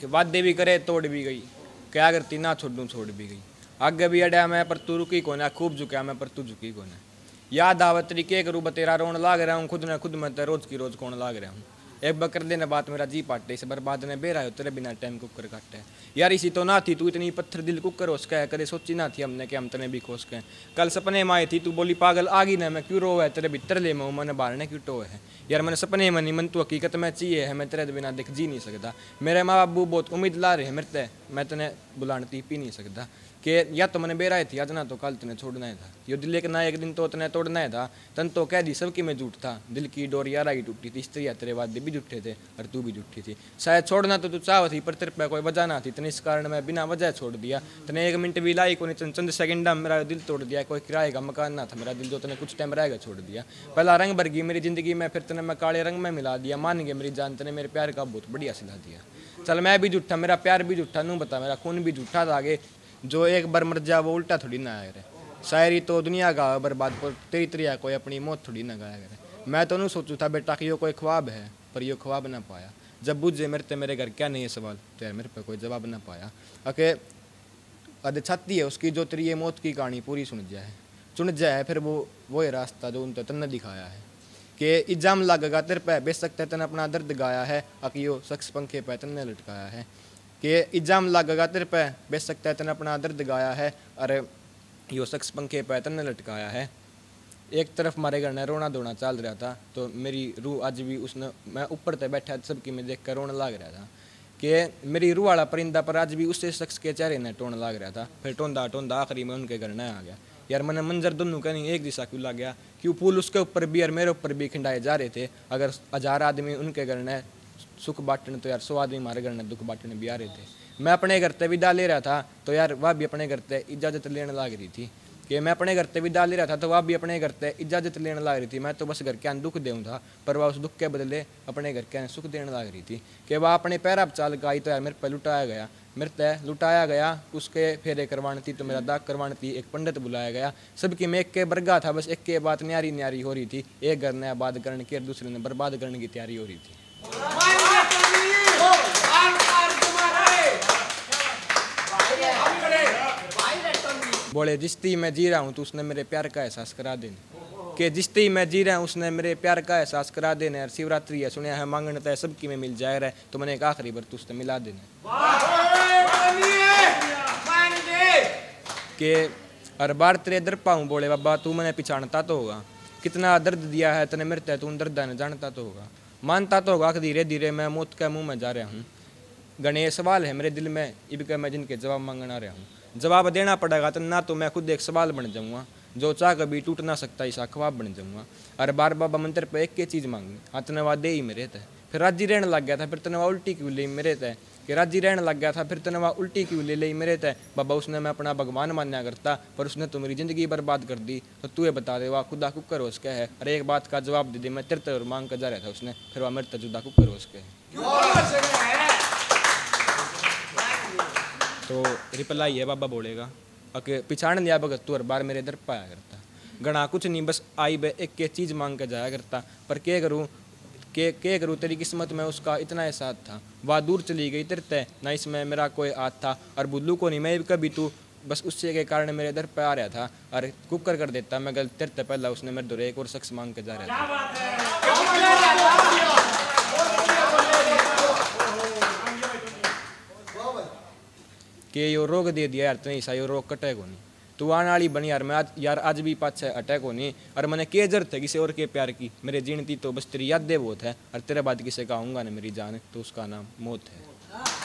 कि वादे भी करे तोड़ भी गई, क्या करती ना छोड़ दूँ छोड़ भी गई। आगे भी अड्या मैं पर तू रुकी कौन है, खूब झुकया मैं पर तू झुकी कौन है। याद आवत तरीके करूँ बतेरा रोन लाग रहा हूँ, खुद न खुद मैं रोज की रोज कौन लाग रहा हूँ। एक बकर देने बात मेरा जी पाटे, इस बर्बाद ने बेरा हो तेरे बिना टाइम कुकर काटे। यार इसी तो ना थी तू इतनी पत्थर दिल कुकर हो सका है, कदे सोची ना थी हमने कि हम तने भी खोस के। कल सपने में आई थी तू बोली पागल आगी ना मैं, क्यों रो है तेरे भीतर ले मैं मन बारने क्यों टो है। यार मैंने सपने में नहीं मन तू हकीकत में चाहिए है, मैं तेरे बिना दिख जी नहीं सकता। मेरे माँ बाबू बहुत उम्मीद ला रहे हैं मेरे ते, मैं तने बुलाती पी नहीं सकता। कि या तो मैंने बेराए थी आज ना तो कल तने छोड़ना ही था, यो दिल के ना एक दिन तो तने तोड़ना ही था। तन तो कह दी सबकी मैं झूठ था, दिल की डोर यारा ही टूटी थी, स्त्री तेरे वादे भी झूठे थे और तू भी झूठी थी। शायद छोड़ना तो तू चाह थी पर तेरे पे कोई वजह ना थी, तने इस कारण मैं बिना वजह छोड़ दिया। तने एक मिनट भी लाई कोई, चंद सेकंड में मेरा दिल तोड़ दिया। कोई किराए का मकान ना था मेरा दिल जो तने कुछ टाइम रहेगा छोड़ दिया। पहला रंग भर गई मेरी जिंदगी में, फिर तने मैं काले रंग में मिला दिया। मान गए मेरी जान, तने मेरे प्यार का बहुत बढ़िया सिला दिया। चल मैं भी झूठा, मेरा प्यार भी झूठा, नू बता मेरा खून भी झूठा था। आगे जो एक बार मर जा वो उल्टा थोड़ी ना आया करे, शायरी तो दुनिया का बर्बाद पर तेरी तरिया कोई अपनी मौत थोड़ी ना गाया करे। मैं तो नहीं सोचू था बेटा कि यो कोई ख्वाब है, पर यो ख्वाब ना पाया। जब बुझे मेरे ते मेरे घर क्या नहीं है सवाल, तेरे मेरे पे कोई जवाब ना पाया। अके अद छाती है उसकी जो तेरी ये मौत की कहानी पूरी सुन जाए चुन जाए, फिर वो ये रास्ता जो उनते तन्ने दिखाया है। कि इल्ज़ाम लगेगा तेरे पे बेशक तन अपना दर्द गाया है, अकियो शख्स पंखे पे तन्ने लटकाया है। कि इल्ज़ाम लगेगा तेरे पे बेशक तन अपना दर्द गाया है, अरे यो शख्स पंखे पे तन्ने लटकाया है। एक तरफ मारे घर ने रोना धोना चल रहा था, तो मेरी रूह आज भी उसने मैं ऊपर ते बैठा सबकी मैं देख कर रोने लग रहा था। कि मेरी रूह वाला परिंदा पर आज भी उस शख्स के चेहरे ने टोन लग रहा था। फिर टोंदा टोंदा आखिरी में उनके घर न आ गया। यार मैंने मंजर दोनों का नहीं एक दिशा क्यों लग गया, कि फूल उसके ऊपर भी और मेरे ऊपर भी खिंडाए जा रहे थे। अगर 1000 आदमी उनके घर ने सुख बांटने तो यार 100 आदमी हमारे घर ने दुख बांटने भी आ रहे थे। मैं अपने घर से विदा ले रहा था तो यार वह भी अपने घर से इजाज़त लेने लग रही थी। कि मैं अपने घर से विदा ले रहा था तो वह भी अपने घर से इजाज़त लेने लग रही थी। मैं तो बस घर के दुख देऊँ था, पर वह उस दुख के बदले अपने घर के सुख देने लग रही थी। कि वह अपने पैर आप चाल आई तो यार मेरे पे लुटाया गया, मेरे तय लुटाया गया। उसके फेरे करवानी थी तो मेरा दाग करवानी थी, एक पंडित बुलाया गया। सबकी में एक के बरगा था, बस एक के बात न्यारी न्यारी हो रही थी। एक घर ने आबाद करने की और दूसरे ने बर्बाद करने की तैयारी हो रही थी। बोले जिस्ती मैं जी रहा हूँ तो उसने मेरे प्यार का एहसास करा देने। कि जिस्ती मैं जी रहा हूँ उसने मेरे प्यार का एहसास करा देने। और शिवरात्रि है सुने है मांगने तय सबकी में मिल जाए रहे, तो मैंने एक आखिरी बार तुझसे मिला देने। के हर बार तेरे दर पाऊँ बोले बाबा तू मैंने पिछाड़ता तो होगा, कितना दर्द दिया है तने मेरे तय तू दर्द ने जानता तो होगा, मानता तो होगा कि धीरे धीरे मैं मौत के मुँह में जा रहा हूँ। घने सवाल है मेरे दिल में इबके मैं जिनके जवाब मांगना रहा हूँ, जवाब देना पड़ेगा तो ना तो मैं खुद एक सवाल बन जाऊँगा, जो चाह कभी टूट ना सकता ऐसा ख्वाब बन जाऊँगा। अरे बार बाबा मंत्र पे एक के चीज़ मांगनी हाँ तने वह दे ही मेरे तय, फिर राजी रहने लग गया था फिर तने वह उल्टी क्यों ले मेरे तय। कि राजी रहने लग गया था फिर तने वह उल्टी क्यों ले ली मेरे तय। बाबा उसने मैं अपना भगवान मान्या करता, पर उसने तो मेरी ज़िंदगी बर्बाद कर दी, तो तू ये बता दे वाह खुदा कुकर हो सके है। अरे एक बात का जवाब दे दे, मैं तेरे और मांग कर जा रहा था उसने, फिर वह मेरे तुदा कुकर हो सके। तो रिप्लाई है बाबा बोलेगा अके पिछाड़ दिया भगत तू हर बार मेरे दर पाया करता, गणा कुछ नहीं बस आई बे एक के चीज़ मांग कर जाया करता। पर क्या करूँ के करूँ तेरी किस्मत में उसका इतना एहसास था, वह दूर चली गई तेरे तय ना इसमें मेरा कोई हाथ था। और बुल्लू को नहीं मैं कभी तू बस उससे के कारण मेरे दर पे आ रहा था, और कुकर कर देता मैं गलत तेरे पहला उसने मेरे दर एक और शख्स मांग कर जा रहा था। कि यो रोग दे दिया यार तने ईसा यो रोग कटे को नहीं, तू आने वाली बनी यार मैं आज यार आज भी पाछे अटैक को नहीं। और मैंने के जरूरत है किसी और के प्यार की, मेरे जीणती तो बस तेरी यादें बहुत है। और तेरे बाद किसे कहूँगा ना मेरी जान तो उसका नाम मौत है।